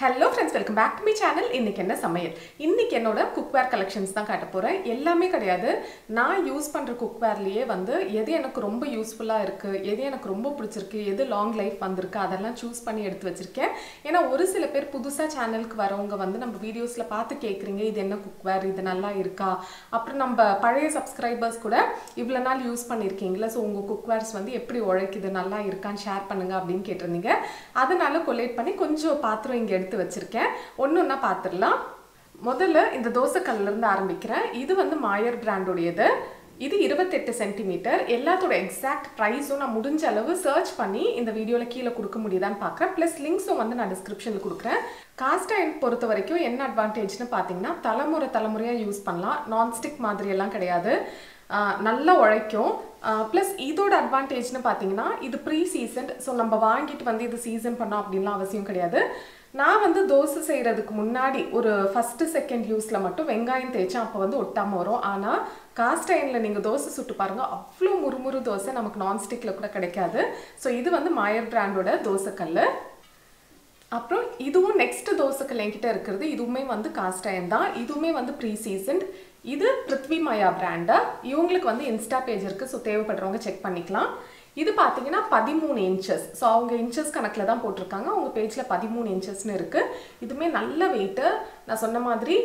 Hello friends, welcome back to my channel. Inniki enna samayal. Inniki enoda cookware collections dhaan kaata poren. Ellame kedaiyadhu. Na use pandra cookware liye vandu edhu enakku romba useful ah irukku, edhu enakku romba pidichirukku, edhu long life vandirukku adella choose panni eduthu vechirukken. Ena oru sila per pudusa channel ku varavanga vandu நம்ம videos la paathu kekringa idhu enna cookware idhu nalla iruka. Appra நம்ம பழைய subscribers kuda ivlo naal use pannirkeenga so unga cookwares vandu eppadi olaikudhu nalla irukan share pannunga appdin ketrninga. Adanal collate panni konjam paathram inge வச்சிருக்கேன் ஒண்ணுன்னா பாத்துறலாம் முதல்ல இந்த தோசை கல்ல இருந்து ஆரம்பிக்கிறேன் இது வந்து மாயர் பிராண்ட் உடையது இது 28 cm எல்லாத்தோட எக்ஸாக்ட் பிரைஸும் நான் முடிஞ்ச அளவு சர்ச் பண்ணி இந்த வீடியோல கீழ கொடுக்க முடியதான்னு பார்க்கறேன் ப்ளஸ் லிங்க்ஸும் வந்து நான் டிஸ்கிரிப்ஷன்ல கொடுக்கிறேன் காஸ்ட் ஐயன் பொறுத்த வரைக்கும் என்ன அட்வான்டேஜ்னு பாத்தீங்கன்னா தலமுறை யூஸ் பண்ணலாம் நான் ஸ்டிக் மாதிரி எல்லாம் கிடையாது நல்ல உழைக்கும் plus இதோட அட்வான்டேஜ்னு பாத்தீங்கன்னா இது ப்ரீ சீசன்ட் சோ நம்ம வாங்கிட்டு வந்து இது சீசன் பண்ண அப்படிலாம் அவசியம் கிடையாது நான் வந்து தோசை செய்யிறதுக்கு முன்னாடி ஒரு first second யூஸ்ல மட்டும் வெங்காயம் தேய்ச்சா அப்ப வந்து ஒட்டாம வரும் ஆனா காஸ்ட் ஐயன்ல நீங்க தோசை சுட்டு பாருங்க அவ்ளோ முறுமுறு தோசை நமக்கு நான் ஸ்டிக்ல கூட கிடைக்காது சோ இது வந்து மாயர் பிராண்டோட தோசை கல்லு அப்புறம் இதுவும் நெக்ஸ்ட் தோசை கல்லிட்ட இருக்குது இதுவுமே வந்து காஸ்ட் ஐயன் தான் இதுவுமே வந்து ப்ரீ சீசன்ட் இது Prithvi Maya brand இவங்களுக்கு வந்து இன்ஸ்டா பேஜ் இருக்கு சோ தேவைப்படுறவங்க செக் பண்ணிக்கலாம் இது பாத்தீங்கன்னா 13 inches சோ அவங்க inches கணக்குல தான் போட்டுருக்காங்க அவங்க பேஜ்ல 13 inches னு இருக்கு இதுமே நல்ல weight நான் சொன்ன மாதிரி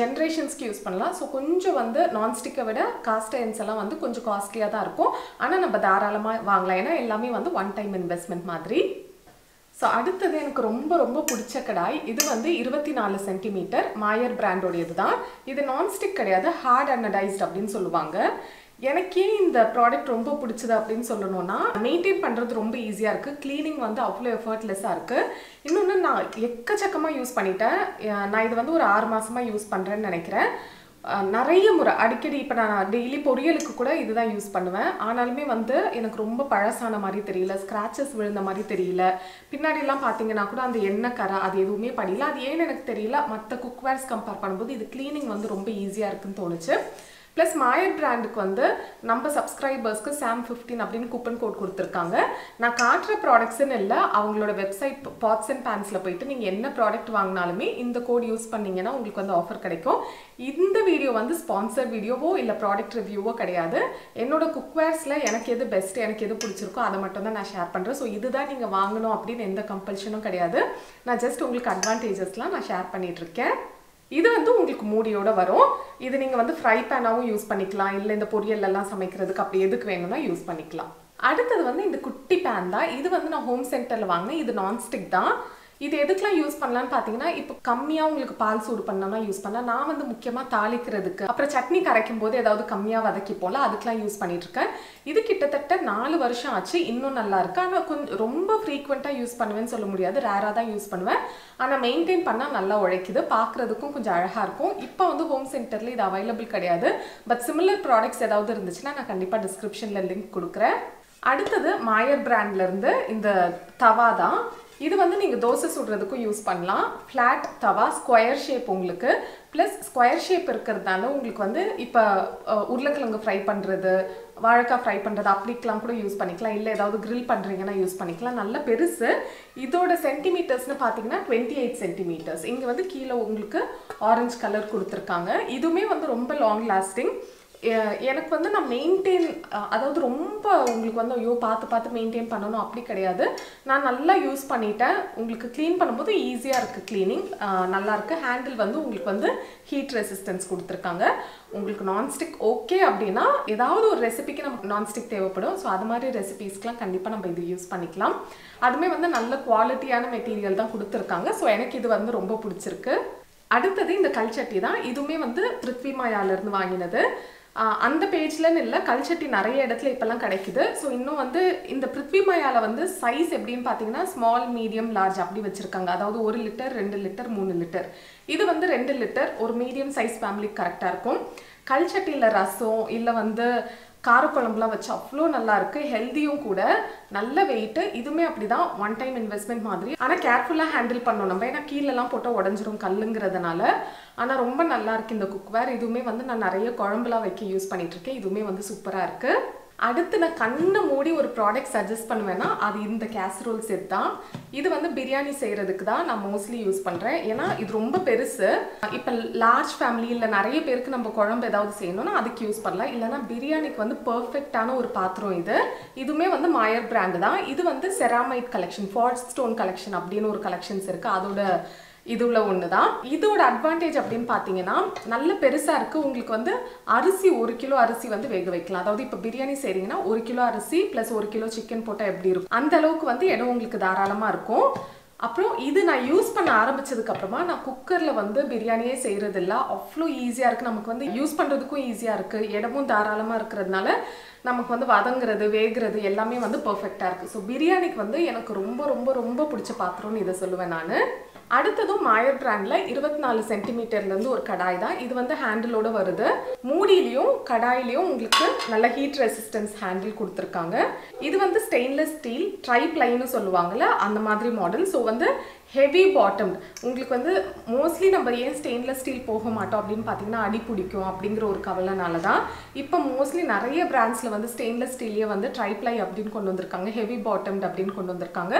generations க்கு யூஸ் பண்ணலாம் சோ கொஞ்சம் வந்து நான் ஸ்டிக்க விட காஸ்ட் ஐயன்ஸ் எல்லாம் வந்து கொஞ்சம் காஸ்ட்லியா தான் இருக்கும் ஆனா நம்ம தாராளமா வாங்கலாம் ஏனா எல்லாமே வந்து ஒன் டைம் இன்வெஸ்ட்மென்ட் மாதிரி சோ அடுத்து எனக்கு ரொம்ப ரொம்ப பிடிச்ச கடாய் இது வந்து 24 cm மாயர் பிராண்டோடயதுதான் இது நான் ஸ்டிக் கிடையாது ஹார்ட் அனடைஸ்ட் அப்படினு சொல்லுவாங்க எனக்கு இந்த ப்ராடக்ட் ரொம்ப பிடிச்சது அப்படினு சொல்லணும்னா மெயின்டெய்ன் பண்றது ரொம்ப ஈஸியா இருக்கு க்ளீனிங் வந்து அவ்வளவு எஃபர்ட்லெஸ்ஸா இருக்கு இன்னொன்னு நான் எக்கச்சக்கமா யூஸ் பண்ணிட்டேன் நான் இது வந்து ஒரு 6 மாசமா யூஸ் பண்றேன்னு நினைக்கிறேன் நிறைய முறை அடிக்கடி இப்ப நான் டெய்லி பொரியலுக்கு கூட இதுதான் யூஸ் பண்ணுவேன் ஆனாலுமே வந்து எனக்கு ரொம்ப பழசான மாதிரி தெரியல ஸ்கிராச்சஸ் விழுந்த மாதிரி தெரியல பின்னாடி எல்லாம் பாத்தீங்கன்னா கூட அந்த எண்ணெய் கறை அது எதுவுமே படியில அது ஏன் எனக்கு தெரியல மத்த குக்வேர்ஸ் கம்பேர் பண்ணும்போது இது க்ளீனிங் வந்து ரொம்ப ஈஸியா இருக்குன்னு தோணுச்சு ப்ளஸ் மாயர் பிராண்டுக்கு வந்து நம்ம சப்ஸ்கிரைபர்ஸ்க்கு SAM 15 அப்படினு கூப்பன் கோட் கொடுத்திருக்காங்க நான் காட்ற ப்ராடக்ட்ஸ் இல்ல அவங்களோட வெப்சைட் pots and pansல போயிட்டு நீங்க என்ன ப்ராடக்ட் வாங்குனாலுமே இந்த கோட் யூஸ் பண்ணீங்கன்னா உங்களுக்கு வந்து ஆஃபர் கிடைக்கும் இந்த வீடியோ வந்து ஸ்பான்சர் வீடியோவோ இல்ல ப்ராடக்ட் ரிவ்யூவோ கிடையாது என்னோட குக்வேர்ஸ்ல எனக்கு எது பெஸ்ட் எனக்கு எது பிடிச்சிருக்கோ அத மட்டும் தான் நான் ஷேர் பண்றேன் சோ இதுதான் நீங்க வாங்கணும் அப்படின எந்த கம்பல்ஷனும் கிடையாது நான் ஜஸ்ட் உங்களுக்கு அட்வான்டேजेसலாம் நான் ஷேர் பண்ணிட்டு இருக்கேன் இது வந்து உங்களுக்கு மூடியோட வரும் இது நீங்க வந்து ஃப்ரை பேனாவும் யூஸ் பண்ணிக்கலாம் இல்ல இந்த பொரியல்ல எல்லாம் சமைக்கிறதுக்கு அப்படி எதுக்கு வேணும்னா யூஸ் பண்ணிக்கலாம் அடுத்து வந்து இந்த குட்டி pan தான் இது வந்து நான் ஹோம் சென்டர்ல வாங்குன இது நான் ஸ்டிக் தான் இது எதுக்குலாம் யூஸ் பண்ணலாம்னு பாத்தீங்கன்னா இப்போ கம்மியா உங்களுக்கு பால் சூடு பண்ணனா யூஸ் பண்ணலாம் நான் வந்து முக்கியமா தாளிக்கிறதுக்கு அப்புறம் சட்னி கரைக்கும்போது ஏதாவது கம்மியா வதக்கி போல அதுக்குலாம் யூஸ் பண்ணிட்டு இருக்கேன் இது கிட்டத்தட்ட 4 வருஷம் ஆச்சு இன்னும் நல்லா இருக்கு ஆனா கொஞ்சம் ரொம்ப ஃப்ரீக்வென்ட்டா யூஸ் பண்ணுவேன்னு சொல்ல முடியாது ரேரா தான் யூஸ் பண்ணுவேன் ஆனா மெயின்டெய்ன் பண்ணா நல்லா உழைக்குது பார்க்கிறதுக்கும் கொஞ்சம் அழகா இருக்கும் இப்போ வந்து ஹோம் சென்டர்ல இது அவேலபிள் கிடையாது பட் சிமிலர் ப்ராடக்ட்ஸ் ஏதாவது இருந்துச்சுனா நான் கண்டிப்பா டிஸ்கிரிப்ஷன்ல லிங்க் கொடுக்கிறேன் அடுத்து மாயர் பிராண்ட்ல இருந்து இந்த தவா தான் இது வந்து நீங்க தோசை சுடுறதுக்கு யூஸ் பண்ணலாம் flat தவா ஸ்கொயர் ஷேப் உங்களுக்கு plus ஸ்கொயர் ஷேப் இருக்குறதால உங்களுக்கு வந்து இப்ப உருளைக்கிழங்கு ஃப்ரை பண்றது வாழைக்காய் ஃப்ரை பண்றது அப்படிக்கலாம் கூட யூஸ் பண்ணிக்கலாம் இல்ல ஏதாவது grill பண்றீங்கனா யூஸ் பண்ணிக்கலாம் நல்ல பெருசு இதோட சென்டிமீட்டர்ஸ்னு பாத்தீங்கன்னா 28 cm இங்க வந்து கீழ உங்களுக்கு orange color கொடுத்திருக்காங்க இதுமே வந்து ரொம்ப long lasting எனக்கு வந்து நான் மெயின்டெய்ன் அதாவது ரொம்ப உங்களுக்கு வந்து ஐயோ பார்த்து மெயின்டெய்ன் பண்ணனும் அப்படி கிடையாது நான் நல்லா யூஸ் பண்ணிட்டேன் உங்களுக்கு க்ளீன் பண்ணும்போது ஈஸியா இருக்கு க்ளீனிங் நல்லா இருக்கு ஹேண்டில் வந்து உங்களுக்கு வந்து ஹீட் ரெசிஸ்டன்ஸ் கொடுத்திருக்காங்க உங்களுக்கு நான் ஸ்டிக் ஓகே அப்படினா ஏதாவது ஒரு ரெசிபிக்கு நமக்கு நான் ஸ்டிக் தேவைப்படும் சோ அது மாதிரி ரெசிபீஸ்க்குலாம் கண்டிப்பா நம்ம இது யூஸ் பண்ணிக்கலாம் அதுமே வந்து நல்ல குவாலிட்டியான மெட்டீரியல் தான் கொடுத்திருக்காங்க சோ எனக்கு இது வந்து ரொம்ப பிடிச்சிருக்கு அடுத்து இந்த கல்சட்டி தான் இதுமே வந்து Prithvi Mayaல இருந்து வாங்கினது அந்த பேஜ்லன்னு இல்ல கல்சட்டி நிறைய இடத்துல இப்பலாம் கிடைக்குது சோ இன்னும் வந்து இந்த Prithvi Mayaல வந்து சைஸ் எப்படின்னு பாத்தீங்கன்னா ஸ்மால் மீடியம் லார்ஜ் அப்படி வச்சிருக்காங்க அதாவது 1 லிட்டர் 2 லிட்டர் 3 லிட்டர் இது வந்து 2 லிட்டர் ஒரு மீடியம் சைஸ் ஃபேமிலிக்கு கரெக்ட்டா இருக்கும் கல்சட்டில ரசம் இல்ல வந்து காரக்குழம்புலாம் வச்சு அவ்ளோ நல்லா இருக்கு ஹெல்தியும் கூட நல்ல weight இதுமே அப்படிதான் ஒன் டைம் இன்வெஸ்ட்மென்ட் மாதிரி ஆனா கேர்ஃபுல்லா ஹேண்டில் பண்ணனும் நம்ம ஏனா கீழ எல்லாம் போட்டா உடைஞ்சிரும் கல்லுங்கிறதுனால ஆனா ரொம்ப நல்லா இருக்கு இந்த குக்வேர் இதுமே வந்து நான் நிறைய குழம்புலாம் வைக்க யூஸ் பண்ணிட்டு இருக்கேன் இதுமே வந்து சூப்பரா இருக்கு அடுத்து நான் கண்ணை மூடி ஒரு ப்ராடக்ட் சஜஸ்ட் பண்ணுவேனா அது இந்த கேஸ்ரோல் செட் தான். இது வந்து பிரியாணி செய்யிறதுக்கு தான் நான் மோஸ்ட்லி யூஸ் பண்றேன். ஏனா இது ரொம்ப பெருசு. இப்ப லார்ஜ் ஃபேமிலில நிறைய பேருக்கு நம்ம குழம்பு ஏதாவது செய்யணும்னா அதுக்கு யூஸ் பண்ணலாம். இல்லனா பிரியாணிக்கு வந்து பெர்ஃபெக்ட்டான ஒரு பாத்திரம் இது. இதுமே வந்து Meyer பிராண்ட் தான். இது வந்து செராமைட் கலெக்ஷன், ஃபார்ட் ஸ்டோன் கலெக்ஷன் அப்படின ஒரு கலெக்ஷன்ஸ் இருக்கு. அதோட இதுல ஒண்ணுதான். இதோட அட்வான்டேஜ் அப்படினு பாத்தீங்கன்னா நல்ல பெருசா இருக்கு. உங்களுக்கு வந்து அரிசி 1 கிலோ அரிசி வந்து வேக வைக்கலாம். அதாவது இப்ப பிரியாணி செய்றீங்கன்னா 1 கிலோ அரிசி + 1 கிலோ chicken போட்டா எப்படி இருக்கும் அந்த அளவுக்கு வந்து இடம் உங்களுக்கு தாராளமா இருக்கும். அப்புறம் இது நான் யூஸ் பண்ண ஆரம்பிச்சதுக்கு அப்புறமா நான் குக்கர்ல வந்து பிரியாணியே செய்யறது இல்ல. அவ்ளோ ஈஸியா இருக்கு. நமக்கு வந்து யூஸ் பண்றதுக்கும் ஈஸியா இருக்கு. இடமும் தாராளமா இருக்குறதனால நமக்கு வந்து வதங்கிறது வேகிறது எல்லாமே வந்து பெர்ஃபெக்ட்டா இருக்கு. சோ பிரியாணிக்கு வந்து எனக்கு ரொம்ப ரொம்ப ரொம்ப பிடிச்ச பாத்திரம்னு இத சொல்லுவேன் நான். அடுத்ததும் Meyer பிராண்ட்ல 24 சென்டிமீட்டர்ல இருந்து ஒரு கடாய் தான். இது வந்து ஹேண்டிலோட வருது. மூடியிலயும் கடாயிலயும் உங்களுக்கு நல்ல ஹீட் ரெசிஸ்டன்ஸ் ஹேண்டில் கொடுத்திருக்காங்க. இது வந்து ஸ்டெயின்லெஸ் ஸ்டீல் ட்ரை ப்ளைன்னு சொல்லுவாங்கல அந்த மாதிரி மாடல். சோ வந்து ஹெவி பாட்டம்ட். உங்களுக்கு வந்து மோஸ்ட்லி நம்ம ஏன் ஸ்டெயின்லெஸ் ஸ்டீல் போக மாட்டோம் அப்படின்னு பார்த்தீங்கன்னா அடி பிடிக்கும் அப்படிங்கிற ஒரு கவலைனால தான் இப்போ மோஸ்ட்லி நிறைய பிராண்ட்ஸில் வந்து ஸ்டெயின்லெஸ் ஸ்டீல்லையே வந்து ட்ரை ப்ளை அப்படின்னு கொண்டு வந்திருக்காங்க, ஹெவி பாட்டம்ட் அப்படின்னு கொண்டு வந்திருக்காங்க.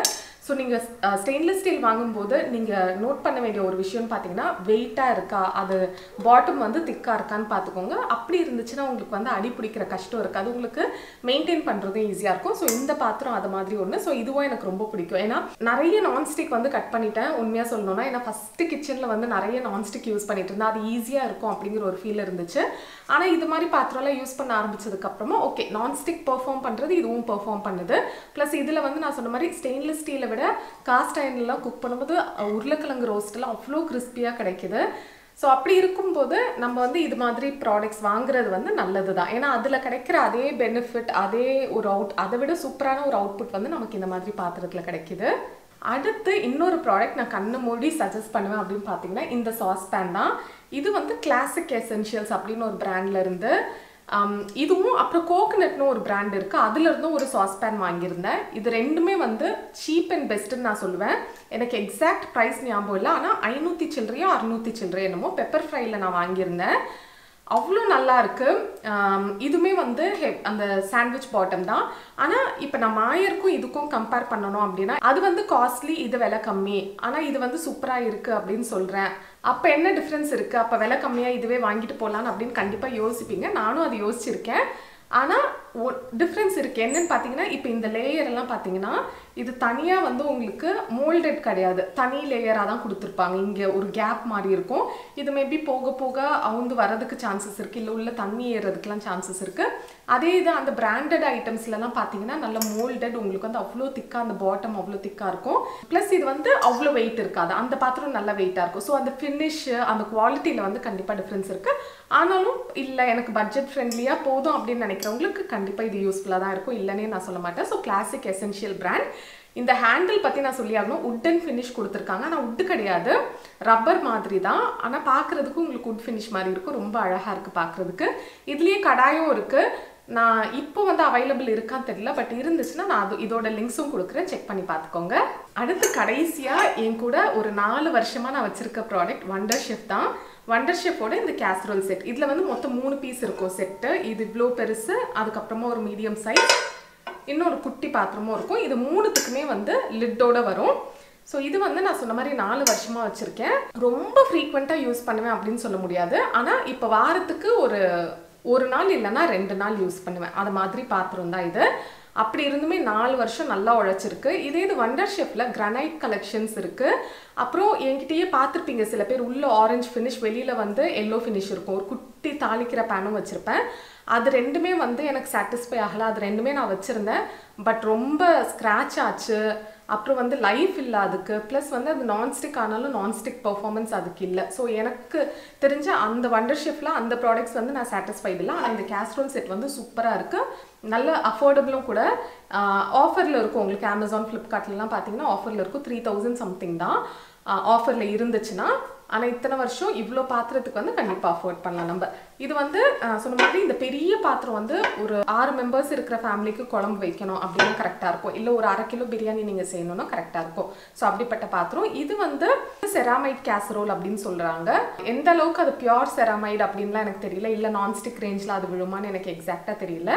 ஸோ நீங்கள் ஸ்டெயின்லெஸ் ஸ்டீல் வாங்கும்போது நீங்கள் நோட் பண்ண வேண்டிய ஒரு விஷயம்னு பார்த்தீங்கன்னா வெயிட்டாக இருக்கா, அது பாட்டம் வந்து திக்காக இருக்கான்னு பார்த்துக்கோங்க. அப்படி இருந்துச்சுன்னா உங்களுக்கு வந்து அடி பிடிக்கிற கஷ்டம் இருக்காது, உங்களுக்கு மெயின்டைன் பண்ணுறதும் ஈஸியாக இருக்கும். ஸோ இந்த பாத்திரம் அது மாதிரி ஒன்று. ஸோ இதுவும் எனக்கு ரொம்ப பிடிக்கும். ஏன்னா நிறைய நான்ஸ்டிக் வந்து கட் பண்ணிட்டேன் உண்மையா சொல்லணும்னா. ஏன்னா ஃபர்ஸ்ட் கிச்சன்ல வந்து நிறைய நான்ஸ்டிக் யூஸ் பண்ணிட்டு இருந்தேன். அது ஈஸியா இருக்கும் அப்படிங்கிற ஒரு ஃபீல் இருந்துச்சு. ஆனா இது மாதிரி பாத்திரம்லாம் யூஸ் பண்ண ஆரம்பிச்சதுக்கு அப்புறமா ஓகே நான்ஸ்டிக் பெர்ஃபார்ம் பண்றது இதுவும் பெர்ஃபார்ம் பண்ணுது. பிளஸ் இதுல வந்து நான் சொன்ன மாதிரி ஸ்டெயின்லெஸ் ஸ்டீலை விட காஸ்ட் ஐயன்ல குக் பண்ணும்போது உருளைக்கிழங்கு ரோஸ்ட் எல்லாம் அவ்வளோ கிறிஸ்பியா கிடைக்குது. ஸோ அப்படி இருக்கும்போது நம்ம வந்து இது மாதிரி ப்ராடக்ட்ஸ் வாங்குறது வந்து நல்லது தான். ஏன்னா அதில் கிடைக்கிற அதே பெனிஃபிட் அதே ஒரு அதை விட சூப்பரான ஒரு அவுட்புட் வந்து நமக்கு இந்த மாதிரி பாத்திரத்தில் கிடைக்குது. அடுத்து இன்னொரு ப்ராடக்ட் நான் கண்ணு மூடி சஜஸ்ட் பண்ணுவேன் அப்படின்னு பார்த்தீங்கன்னா இந்த சாஸ் பேன் தான். இது வந்து கிளாசிக் எசென்ஷியல்ஸ் அப்படின்னு ஒரு பிராண்ட்ல இருந்து இதுவும் அப்புறம் கோகனட்னு ஒரு பிராண்ட் இருக்கு அதுல இருந்தும் ஒரு சாஸ் பேன் வாங்கியிருந்தேன். இது ரெண்டுமே வந்து சீப் அண்ட் பெஸ்ட்ன்னு நான் சொல்லுவேன். எனக்கு எக்ஸாக்ட் ப்ரைஸ் ஞாபகம் இல்லை, ஆனால் 500 சில்லறையோ 600 சில்லறையோ என்னமோ பெப்பர் ஃப்ரைல நான் வாங்கியிருந்தேன். அவ்வளோ நல்லா இருக்கு. இதுவுமே வந்து அந்த சாண்ட்விச் பாட்டம் தான். ஆனால் இப்போ நான் Meyerக்கும் இதுக்கும் கம்பேர் பண்ணணும் அப்படின்னா அது வந்து காஸ்ட்லி, இது விலை கம்மி. ஆனால் இது வந்து சூப்பராக இருக்கு அப்படின்னு சொல்றேன். அப்போ என்ன டிஃப்ரென்ஸ் இருக்கு? அப்போ விலை கம்மியாக இதுவே வாங்கிட்டு போகலான்னு அப்படின்னு கண்டிப்பாக யோசிப்பீங்க. நானும் அது யோசிச்சிருக்கேன். ஆனால் டிஃப்ரென்ஸ் இருக்குது. என்னன்னு பார்த்தீங்கன்னா இப்போ இந்த லேயர் எல்லாம் பார்த்தீங்கன்னா இது தனியாக வந்து உங்களுக்கு மோல்டட் கிடையாது, தனி லேயராக தான் கொடுத்துருப்பாங்க. இங்கே ஒரு கேப் மாதிரி இருக்கும். இது மேபி போக போக அவங்க வரதுக்கு சான்சஸ் இருக்குது, இல்லை உள்ள தண்ணி ஏறதுக்குலாம் சான்சஸ் இருக்குது. அதே இது அந்த பிராண்டட் ஐட்டம்ஸ்லாம் பார்த்தீங்கன்னா நல்ல மோல்டட், உங்களுக்கு வந்து அவ்வளோ திக்காக அந்த பாட்டம் அவ்வளோ திக்காக இருக்கும். ப்ளஸ் இது வந்து அவ்வளோ வெயிட் இருக்காது, அந்த பாத்திரம் நல்ல வெயிட்டாக இருக்கும். ஸோ அந்த ஃபினிஷ் அந்த குவாலிட்டியில் வந்து கண்டிப்பாக டிஃப்ரென்ஸ் இருக்குது. ஆனாலும் இல்லை எனக்கு பட்ஜெட் ஃப்ரெண்ட்லியாக போதும் அப்படின்னு நினைக்கிறவங்களுக்கு கண்டிப்பாக இது யூஸ்ஃபுல்லாக தான் இருக்கும், இல்லைன்னே நான் சொல்ல மாட்டேன். So classic essential brand. இந்த ஹேண்டில் பற்றி நான் சொல்லி ஆகணும். உட்டன் ஃபினிஷ் கொடுத்துருக்காங்க. ஆனால் உட்டு கிடையாது, ரப்பர் மாதிரி தான். ஆனால் பார்க்குறதுக்கு உங்களுக்கு உட் ஃபினிஷ் மாதிரி இருக்கும். ரொம்ப அழகாக இருக்குது பார்க்குறதுக்கு. இதுலேயே கடாயும் இருக்குது. நான் இப்போ வந்து அவைலபிள் இருக்கான்னு தெரியல, பட் இருந்துச்சுன்னா நான் அது இதோட லிங்க்ஸும் கொடுக்குறேன், செக் பண்ணி பார்த்துக்கோங்க. அடுத்து கடைசியாக என் கூட ஒரு 4 வருஷமாக நான் வச்சுருக்க ப்ராடக்ட் Wonder Chef தான். Wonder Chef ஓட இந்த கேஸ்ரோல் செட். இதில் வந்து மொத்தம் 3 பீஸ் இருக்கும் செட்டு. இது இவ்வளோ பெருசு, அதுக்கப்புறமா ஒரு மீடியம் சைஸ், இன்னொரு குட்டி பாத்திரமும் இருக்கும். இது 3த்துக்குமே வந்து லிட்டோட வரும். ஸோ இது வந்து நான் சொன்ன மாதிரி 4 வருஷமாக வச்சுருக்கேன். ரொம்ப ஃப்ரீக்வெண்ட்டாக யூஸ் பண்ணுவேன் அப்படின்னு சொல்ல முடியாது. ஆனால் இப்போ வாரத்துக்கு ஒரு நாள் இல்லைன்னா 2 நாள் யூஸ் பண்ணுவேன். அது மாதிரி பாத்திரம் தான் இது. அப்படி இருந்துமே 4 வருஷம் நல்லா உழைச்சிருக்கு. இதே இது Wonder Chefல கிரானைட் கலெக்ஷன்ஸ் இருக்கு. அப்புறம் என்கிட்டயே பார்த்துருப்பீங்க சில பேர், உள்ள ஆரஞ்சு ஃபினிஷ் வெளியில வந்து எல்லோ ஃபினிஷ் இருக்கும். ஒரு குட்டி தாளிக்கிற பேனும் வச்சிருப்பேன். அது ரெண்டுமே வந்து எனக்கு சாட்டிஸ்ஃபை ஆகல. அது ரெண்டுமே நான் வச்சிருந்தேன், பட் ரொம்ப ஸ்க்ராட்ச் ஆச்சு. அப்புறம் வந்து லைஃப் இல்லை அதுக்கு. ப்ளஸ் வந்து அது நான்ஸ்டிக் ஆனாலும் நான்ஸ்டிக் பர்ஃபார்மன்ஸ் அதுக்கு இல்லை. ஸோ எனக்கு தெரிஞ்ச அந்த Wonder Chefல அந்த ப்ராடக்ட்ஸ் வந்து நான் சாட்டிஸ்ஃபைடு இல்லை. ஆனால் இந்த கேஸ்ரோல் செட் வந்து சூப்பராக இருக்குது, நல்ல அஃபோர்டபுளும் கூட. ஆஃபரில் இருக்கும் உங்களுக்கு அமேசான் ஃப்ளிப்கார்ட்லாம் பார்த்தீங்கன்னா ஆஃபரில் இருக்கும். 3000 சம்திங் தான் ஆஃபரில் இருந்துச்சுன்னா. ஆனால் இத்தனை வருஷம் இவ்வளோ பாத்திரத்துக்கு வந்து கண்டிப்பாக அஃபோர்ட் பண்ணலாம் நம்ம. இது வந்து சொன்ன மாதிரி இந்த பெரிய பாத்திரம் வந்து ஒரு 6 மெம்பர்ஸ் இருக்கிற ஃபேமிலிக்கு குழம்பு வைக்கணும் அப்படின்னா கரெக்டாக இருக்கும். இல்லை ஒரு 1/2 கிலோ பிரியாணி நீங்கள் செய்யணும்னா கரெக்டாக இருக்கும். ஸோ அப்படிப்பட்ட பாத்திரம் இது வந்து செராமைட் கேஸ்ரோல் அப்படின்னு சொல்கிறாங்க. எந்த அளவுக்கு அது பியூர் செராமைட் அப்படின்லாம் எனக்கு தெரியல, இல்லை நான்ஸ்டிக் ரேஞ்சில் அது விழுமான்னு எனக்கு எக்ஸாக்டாக தெரியல.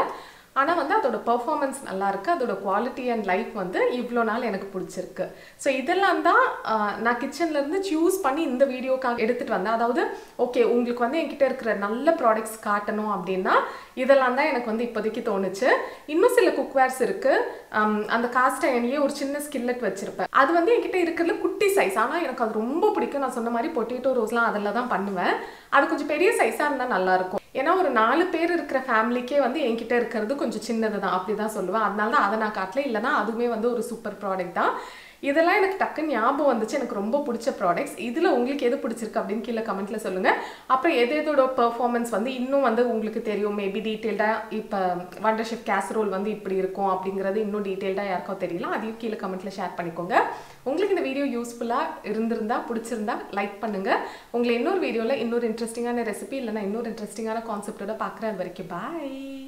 ஆனா வந்து அதோட 퍼ஃபார்மன்ஸ் நல்லா இருக்கு அதோட குவாலிட்டி அண்ட் லைஃப் வந்து இவ்ளோ நாள் எனக்கு பிடிச்சிருக்கு சோ இதெல்லாம் தான் நான் கிச்சன்ல இருந்து चूஸ் பண்ணி இந்த வீடியோக்காக எடுத்துட்டு வந்தேன் அதாவது ஓகே உங்களுக்கு வந்து என்கிட்ட இருக்கிற நல்ல ப்ராடக்ட்ஸ் காட்டணும் அப்படினா இதெல்லாம் தான் எனக்கு வந்து இப்போதைக்கு தோணுச்சு இன்னும் சில குக்வேர்ஸ் இருக்கு அந்த காஸ்ட் ஐயன்லயே ஒரு சின்ன ஸ்கில்லட் வச்சிருப்பேன் அது வந்து என்கிட்ட இருக்குல குட்டி சைஸ் ஆனா எனக்கு அது ரொம்ப பிடிக்கும் நான் சொன்ன மாதிரி பொட்டேட்டோ ரோஸ்லாம் அதல்ல தான் பண்ணுவேன் அது கொஞ்சம் பெரிய சைஸா இருந்தா நல்லா இருக்கும் ஏனா ஒரு நாலு பேர் இருக்கிற ஃபேமிலிக்கே வந்து என்கிட்ட இருக்குது கொஞ்சம் சின்னது தான் அப்படி தான் சொல்லுவேன் அதனால தான் அத நான் காட்டல இல்லனா அதுமே வந்து ஒரு சூப்பர் ப்ராடக்ட் தான் இதெல்லாம் எனக்கு டக்க ஞாபகம் வந்துச்சு எனக்கு ரொம்ப பிடிச்ச ப்ராடக்ட்ஸ் இதுல உங்களுக்கு எது பிடிச்சிருக்கு அப்படினு கீழ கமெண்ட்ல சொல்லுங்க அப்புறம் எதேதோட 퍼ஃபார்மன்ஸ் வந்து இன்னும் வந்து உங்களுக்கு தெரியும் மேபி டீடைலா இப்ப Wonder Chef casserole வந்து இப்படி இருக்கும் அப்படிங்கறது இன்னும் டீடைலா யார்க்கோ தெரியல அதையும் கீழ கமெண்ட்ல ஷேர் பண்ணிக்கோங்க உங்களுக்கு இந்த வீடியோ யூஸ்புல்லா இருந்திருந்தா பிடிச்சிருந்தா லைக் பண்ணுங்க உங்களை இன்னொரு வீடியோல இன்னொரு இன்ட்ரஸ்டிங்கான ரெசிபி இல்லனா இன்னொரு இன்ட்ரஸ்டிங்கான கான்செப்ட்டோட பார்க்கற வரைக்கும் பை